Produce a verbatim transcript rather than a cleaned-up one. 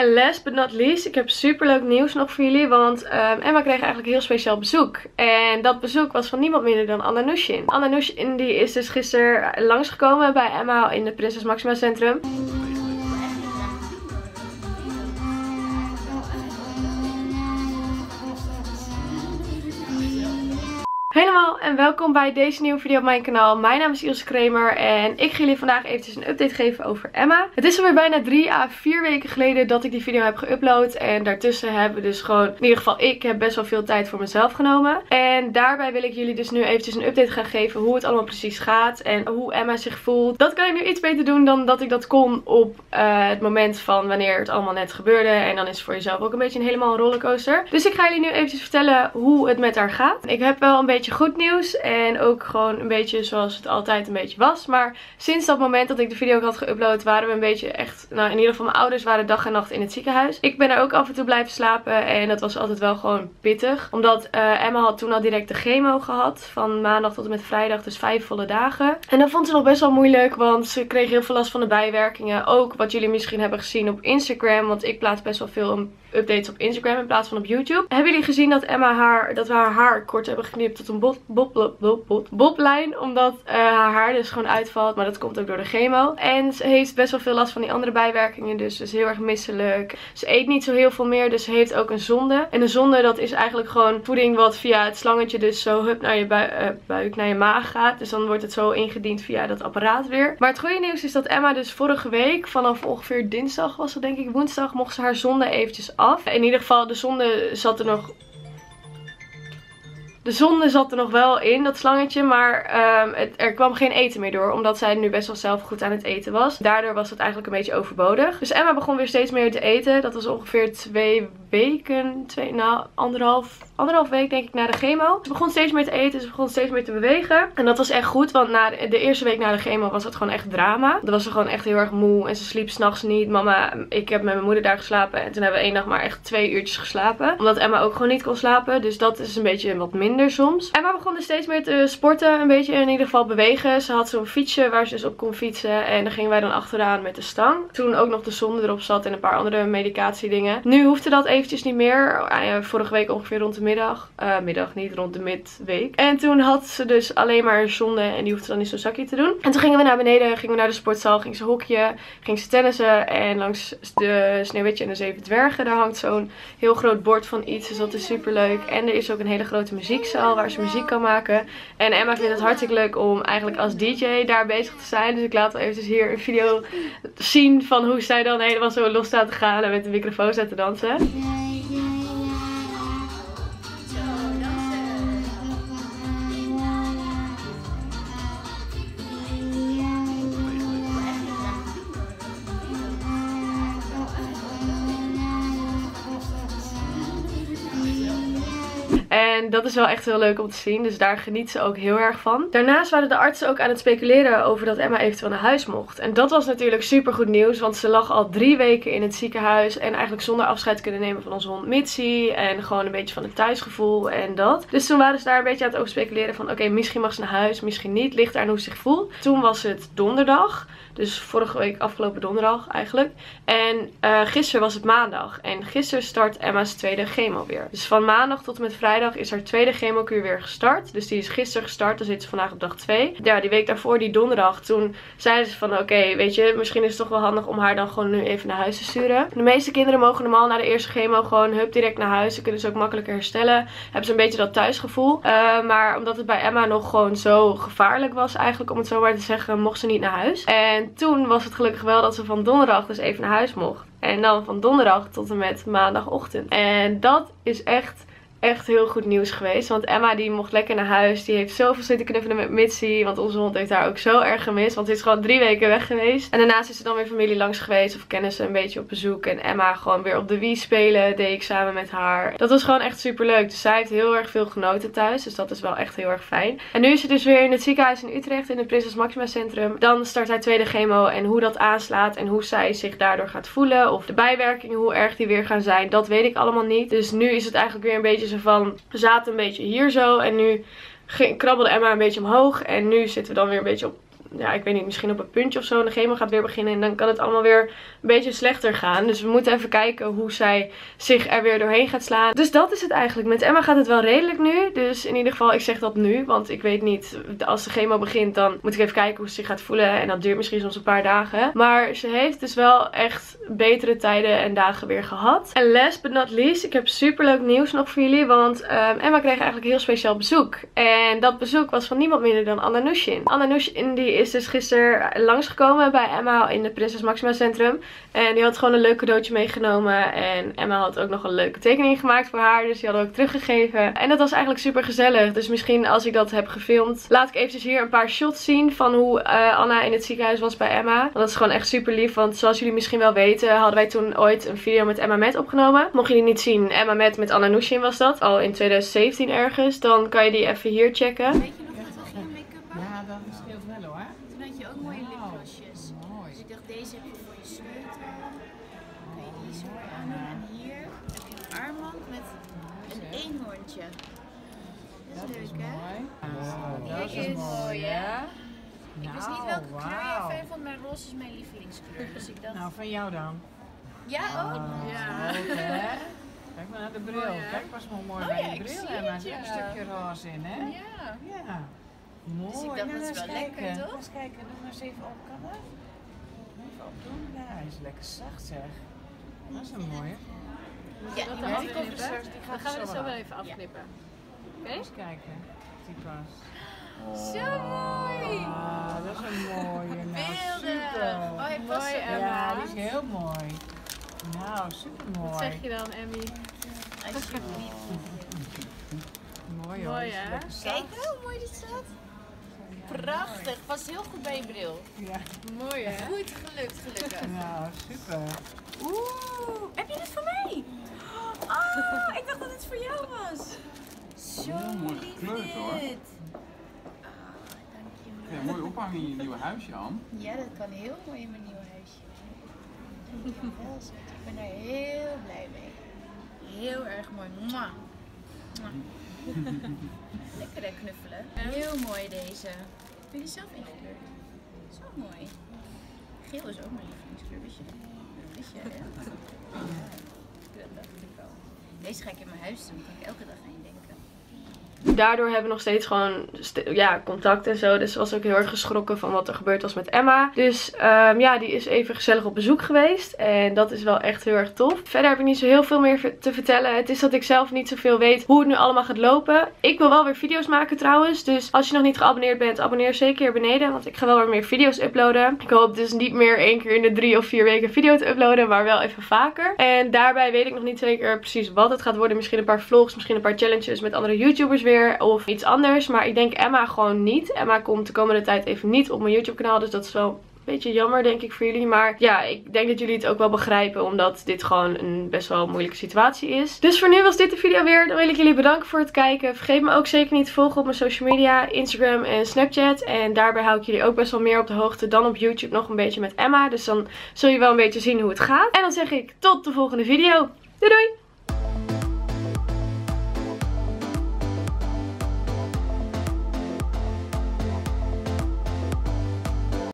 En last but not least, ik heb super leuk nieuws nog voor jullie, want um, Emma kreeg eigenlijk heel speciaal bezoek. En dat bezoek was van niemand minder dan Anna Nooshin. Anna Nooshin die is dus gisteren langsgekomen bij Emma in het Prinses Maxima Centrum. Helemaal en welkom bij deze nieuwe video op mijn kanaal. Mijn naam is Ilse Kremer en ik ga jullie vandaag eventjes een update geven over Emma. Het is alweer bijna drie à vier weken geleden dat ik die video heb geüpload. En daartussen hebben we dus gewoon, in ieder geval ik, heb best wel veel tijd voor mezelf genomen. En daarbij wil ik jullie dus nu eventjes een update gaan geven hoe het allemaal precies gaat en hoe Emma zich voelt. Dat kan ik nu iets beter doen dan dat ik dat kon op uh, het moment van wanneer het allemaal net gebeurde. En dan is het voor jezelf ook een beetje een helemaal een rollercoaster. Dus ik ga jullie nu eventjes vertellen hoe het met haar gaat. Ik heb wel een beetje goed nieuws en ook gewoon een beetje zoals het altijd een beetje was. Maar sinds dat moment dat ik de video ook had geüpload waren we een beetje echt, nou in ieder geval mijn ouders waren dag en nacht in het ziekenhuis. Ik ben er ook af en toe blijven slapen en dat was altijd wel gewoon pittig. Omdat uh, Emma had toen al direct de chemo gehad van maandag tot en met vrijdag, dus vijf volle dagen. En dat vond ze nog best wel moeilijk, want ze kreeg heel veel last van de bijwerkingen. Ook wat jullie misschien hebben gezien op Instagram, want ik plaats best wel veel updates op Instagram in plaats van op YouTube. Hebben jullie gezien dat Emma haar, dat we haar haar kort hebben geknipt tot een boblijn? Bob, bob, bob, bob, bob omdat uh, haar haar dus gewoon uitvalt. Maar dat komt ook door de chemo. En ze heeft best wel veel last van die andere bijwerkingen. Dus ze is heel erg misselijk. Ze eet niet zo heel veel meer. Dus ze heeft ook een zonde. En een zonde, dat is eigenlijk gewoon voeding wat via het slangetje dus zo hup naar je bui uh, buik, naar je maag gaat. Dus dan wordt het zo ingediend via dat apparaat weer. Maar het goede nieuws is dat Emma dus vorige week, vanaf ongeveer dinsdag was het denk ik, woensdag, mocht ze haar zonde eventjes af. In ieder geval, de zonde zat er nog... De zonde zat er nog wel in, dat slangetje, maar um, het, er kwam geen eten meer door. Omdat zij nu best wel zelf goed aan het eten was. Daardoor was het eigenlijk een beetje overbodig. Dus Emma begon weer steeds meer te eten. Dat was ongeveer twee weken, twee, nou anderhalf, anderhalf week denk ik na de chemo. Ze begon steeds meer te eten, ze begon steeds meer te bewegen. En dat was echt goed, want na de, de eerste week na de chemo was dat gewoon echt drama. Dan was ze gewoon echt heel erg moe en ze sliep s'nachts niet. Mama, ik heb met mijn moeder daar geslapen en toen hebben we één nacht maar echt twee uurtjes geslapen. Omdat Emma ook gewoon niet kon slapen, dus dat is een beetje wat minder. Soms. Emma begon dus steeds meer te sporten, een beetje in ieder geval bewegen. Ze had zo'n fietsje waar ze dus op kon fietsen en daar gingen wij dan achteraan met de stang. Toen ook nog de zonde erop zat en een paar andere medicatiedingen. Nu hoefde dat eventjes niet meer. Vorige week ongeveer rond de middag. Uh, middag niet, rond de midweek. En toen had ze dus alleen maar een zonde en die hoefde dan in zo'n zakje te doen. En toen gingen we naar beneden, gingen we naar de sportzaal, ging ze hokje, ging ze tennissen en langs de Sneeuwwitje en de Zeven Dwergen. Daar hangt zo'n heel groot bord van iets, dus dat is super leuk. En er is ook een hele grote muziek. Waar ze muziek kan maken. En Emma vindt het hartstikke leuk om eigenlijk als D J daar bezig te zijn. Dus ik laat wel eventjes hier een video zien van hoe zij dan helemaal zo los staat te gaan en met de microfoon staat te dansen. En dat is wel echt heel leuk om te zien. Dus daar geniet ze ook heel erg van. Daarnaast waren de artsen ook aan het speculeren over dat Emma eventueel naar huis mocht. En dat was natuurlijk super goed nieuws. Want ze lag al drie weken in het ziekenhuis. En eigenlijk zonder afscheid kunnen nemen van onze hond Mitsi. En gewoon een beetje van het thuisgevoel en dat. Dus toen waren ze daar een beetje aan het over speculeren van oké, okay, misschien mag ze naar huis, misschien niet. Ligt aan hoe ze zich voelt. Toen was het donderdag. Dus vorige week, afgelopen donderdag eigenlijk. En uh, gisteren was het maandag. En gisteren start Emma's tweede chemo weer. Dus van maandag tot en met vrijdag is haar tweede chemokuur weer gestart. Dus die is gisteren gestart. Dan zit ze vandaag op dag twee. Ja, die week daarvoor, die donderdag, toen zeiden ze van oké, okay, weet je, misschien is het toch wel handig om haar dan gewoon nu even naar huis te sturen. De meeste kinderen mogen normaal na de eerste chemo gewoon hup direct naar huis. Ze kunnen ze ook makkelijker herstellen. Hebben ze een beetje dat thuisgevoel. Uh, maar omdat het bij Emma nog gewoon zo gevaarlijk was eigenlijk, om het zo maar te zeggen, mocht ze niet naar huis. En toen was het gelukkig wel dat ze van donderdag dus even naar huis mocht. En dan van donderdag tot en met maandagochtend. En dat is echt... echt heel goed nieuws geweest. Want Emma die mocht lekker naar huis. Die heeft zoveel zitten knuffelen met Mitsi. Want onze hond heeft haar ook zo erg gemist. Want ze is gewoon drie weken weg geweest. En daarnaast is er dan weer familie langs geweest. Of kennissen een beetje op bezoek. En Emma gewoon weer op de Wii spelen. Deed ik samen met haar. Dat was gewoon echt super leuk. Dus zij heeft heel erg veel genoten thuis. Dus dat is wel echt heel erg fijn. En nu is ze dus weer in het ziekenhuis in Utrecht. In het Prinses Maxima Centrum. Dan start haar tweede chemo. En hoe dat aanslaat. En hoe zij zich daardoor gaat voelen. Of de bijwerkingen. Hoe erg die weer gaan zijn. Dat weet ik allemaal niet. Dus nu is het eigenlijk weer een beetje... van, we zaten een beetje hier zo en nu ging, krabbelde Emma een beetje omhoog en nu zitten we dan weer een beetje op ja, ik weet niet, misschien op een puntje of zo. En de chemo gaat weer beginnen en dan kan het allemaal weer een beetje slechter gaan. Dus we moeten even kijken hoe zij zich er weer doorheen gaat slaan. Dus dat is het eigenlijk. Met Emma gaat het wel redelijk nu. Dus in ieder geval, ik zeg dat nu. Want ik weet niet, als de chemo begint dan moet ik even kijken hoe ze zich gaat voelen. En dat duurt misschien soms een paar dagen. Maar ze heeft dus wel echt betere tijden en dagen weer gehad. En last but not least, ik heb super leuk nieuws nog voor jullie. Want um, Emma kreeg eigenlijk heel speciaal bezoek. En dat bezoek was van niemand minder dan Anna Nooshin. Anna Nooshin die is dus gisteren langsgekomen bij Emma in de Prinses Maxima Centrum. En die had gewoon een leuk cadeautje meegenomen. En Emma had ook nog een leuke tekening gemaakt voor haar. Dus die hadden ook teruggegeven. En dat was eigenlijk super gezellig. Dus misschien als ik dat heb gefilmd, laat ik eventjes hier een paar shots zien van hoe uh, Anna in het ziekenhuis was bij Emma. Want dat is gewoon echt super lief. Want zoals jullie misschien wel weten, hadden wij toen ooit een video met Emma Met opgenomen. Mocht je die niet zien, Emma Met met Anna Nooshin was dat. Al in twintig zeventien ergens. Dan kan je die even hier checken. Weet je nog dat we geen make-up hadden? Ja, dat scheelt wel hoor. Toen had je ook mooie lipglossjes. Wow. Dus ik dacht, deze heb je voor je sleutel. Kun je die zo aan doen. En hier heb je een armband met een eenhoorntje. Dat is leuk hè? Wow, dat is mooi hè? Ik wist niet welke kleur jij fijn vond, maar roze is mijn lievelingskleur. Dus ik dacht... Nou, van jou dan. Ja, ook? Oh, ja. Leuk, kijk maar naar de bril. Mooi, kijk maar eens mooi oh, bij ja, de bril. Er zit een stukje roze in, hè? Ja. Ja. Mooi. Dus ik dacht, dat is wel kijken. Lekker, toch? Eens kijken. Doe maar eens even op, kan dat? Even opdoen. Ja, hij is lekker zacht, zeg. Dat is een mooie. Ja, dat dan die komt straks. Dan gaan we er zo wel even afknippen. Ja. Oké? Eens kijken. Die pas. Oh. Zo mooi! Ah, dat is een mooie. Nou, super. Oh, hij past mooi, Emma. Ja, die is heel mooi. Nou, supermooi. Wat zeg je dan, Emmy? Alsjeblieft. Mooi hoor. Mooi, hè? Kijk hoe mooi dit staat. Prachtig. Past heel goed bij je bril. Ja. Mooi hè? Goed gelukt, gelukkig. Nou, super. Oeh, heb je dit voor mij? Oh, ik dacht dat het voor jou was. Zo lief dit. Dankjewel. Mooi ophangen in je nieuwe huisje, Ann. Ja, dat kan heel mooi in mijn nieuwe huisje. Ik ben daar heel blij mee. Heel erg mooi. Mwah. Mwah. Lekker hè, knuffelen. Heel mooi deze. Heb je die zelf ingekleurd? Zo mooi. Geel is ook mijn lievelingskleur, wist je? Dat wist je hè? Ja, dat dacht ik al. Deze ga ik in mijn huis doen, daar kan ik elke dag aan denken. Daardoor hebben we nog steeds gewoon st ja, contact en zo. Dus ze was ook heel erg geschrokken van wat er gebeurd was met Emma. Dus um, ja, die is even gezellig op bezoek geweest. En dat is wel echt heel erg tof. Verder heb ik niet zo heel veel meer te vertellen. Het is dat ik zelf niet zoveel weet hoe het nu allemaal gaat lopen. Ik wil wel weer video's maken trouwens. Dus als je nog niet geabonneerd bent, abonneer zeker hier beneden. Want ik ga wel weer meer video's uploaden. Ik hoop dus niet meer één keer in de drie of vier weken video te uploaden. Maar wel even vaker. En daarbij weet ik nog niet zeker precies wat het gaat worden. Misschien een paar vlogs, misschien een paar challenges met andere YouTubers weer. Of iets anders. Maar ik denk Emma gewoon niet. Emma komt de komende tijd even niet op mijn YouTube kanaal. Dus dat is wel een beetje jammer denk ik voor jullie. Maar ja, ik denk dat jullie het ook wel begrijpen. Omdat dit gewoon een best wel moeilijke situatie is. Dus voor nu was dit de video weer. Dan wil ik jullie bedanken voor het kijken. Vergeet me ook zeker niet te volgen op mijn social media. Instagram en Snapchat. En daarbij hou ik jullie ook best wel meer op de hoogte dan op YouTube. Nog een beetje met Emma. Dus dan zul je wel een beetje zien hoe het gaat. En dan zeg ik tot de volgende video. Doei doei!